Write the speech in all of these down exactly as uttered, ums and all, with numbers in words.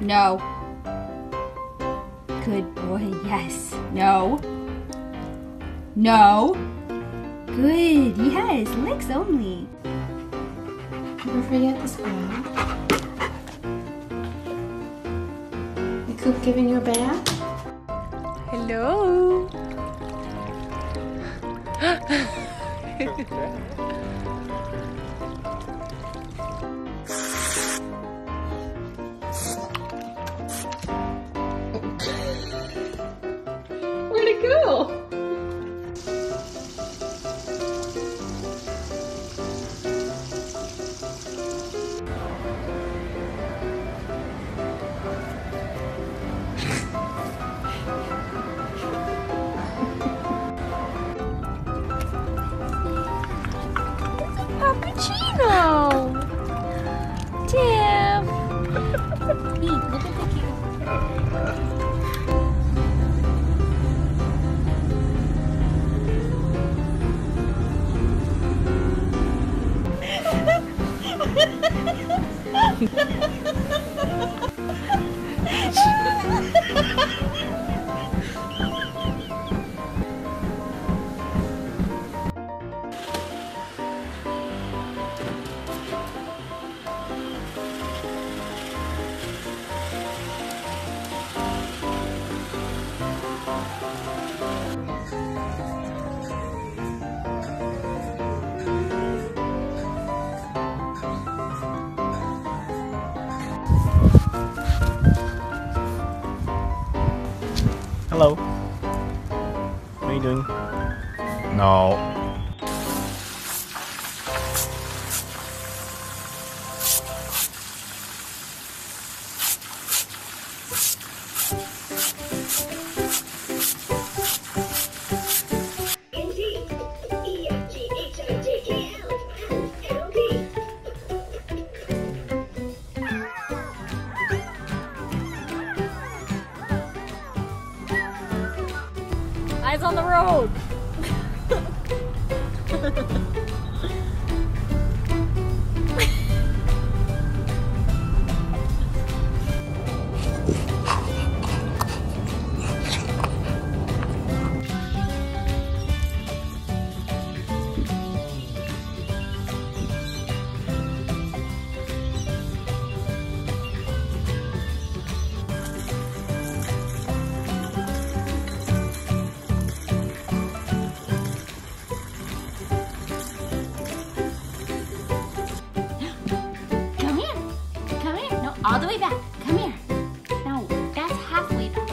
No. Good boy, yes. No. No. Good, yes, licks only. Never forget this bag. The coop giving you a bath? Hello. Where'd it go? Cappuccino! Tim! Hey, look at the camera. Hello. What are you doing? No. Eyes on the road! All the way back. Come here. No, that's halfway back.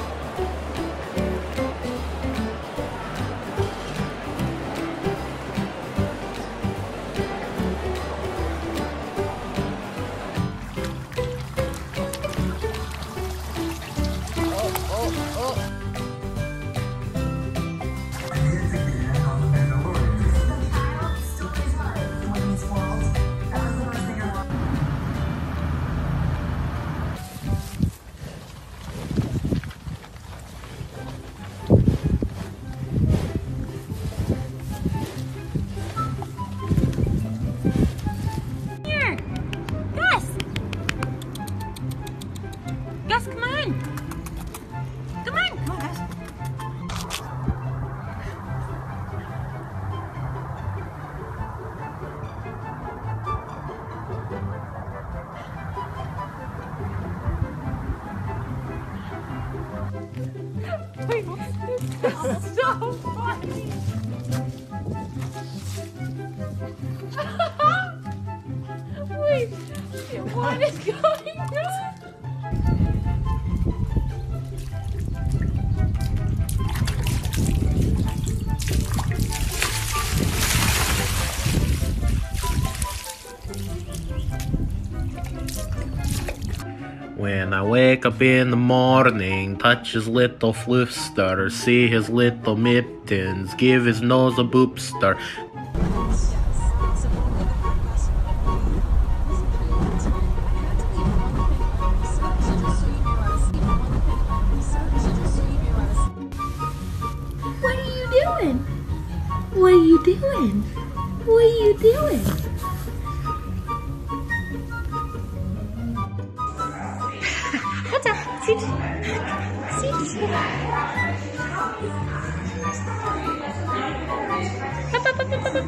Oh, oh, oh. Gus, come on! Come on! Come on, Gus! Wait, this is so funny! Wait, what is going on? When I wake up in the morning, touch his little flooster, see his little mittens, give his nose a boopster. What are you doing? What are you doing? What are you doing? Sit. Sit. Sit. Up, up, up, up, up, up.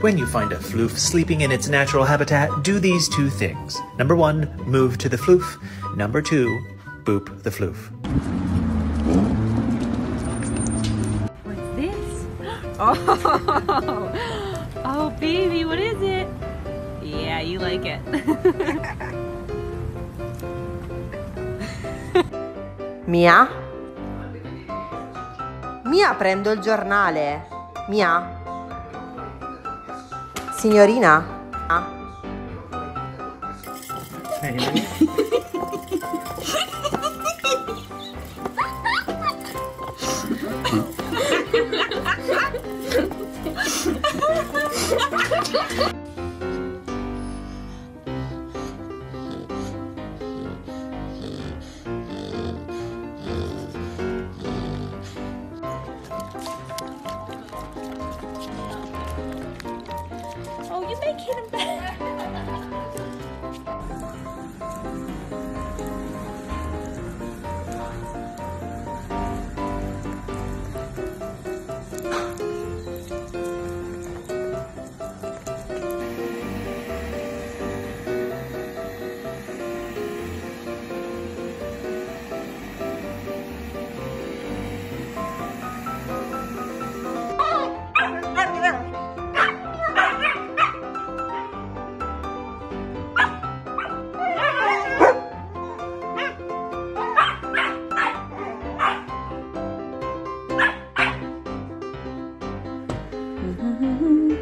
When you find a floof sleeping in its natural habitat, do these two things. Number one, move to the floof. Number two, boop the floof. What's this? Oh, oh baby, what is it? Yeah, you like it. Mia? Mia, prendo il giornale. Mia? Signorina? Ah.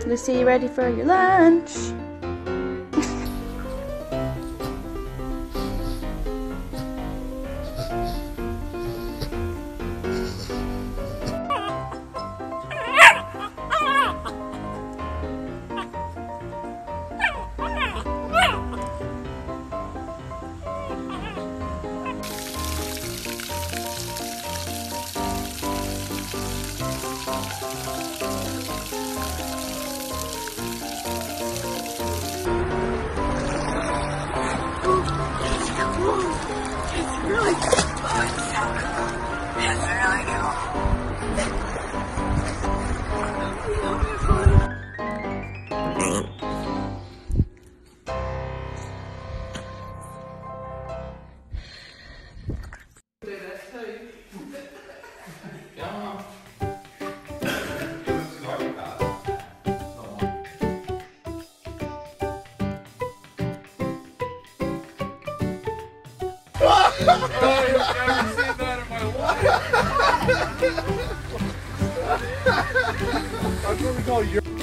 Lucy, you ready for your lunch? I've never seen that in my life. That's what we call your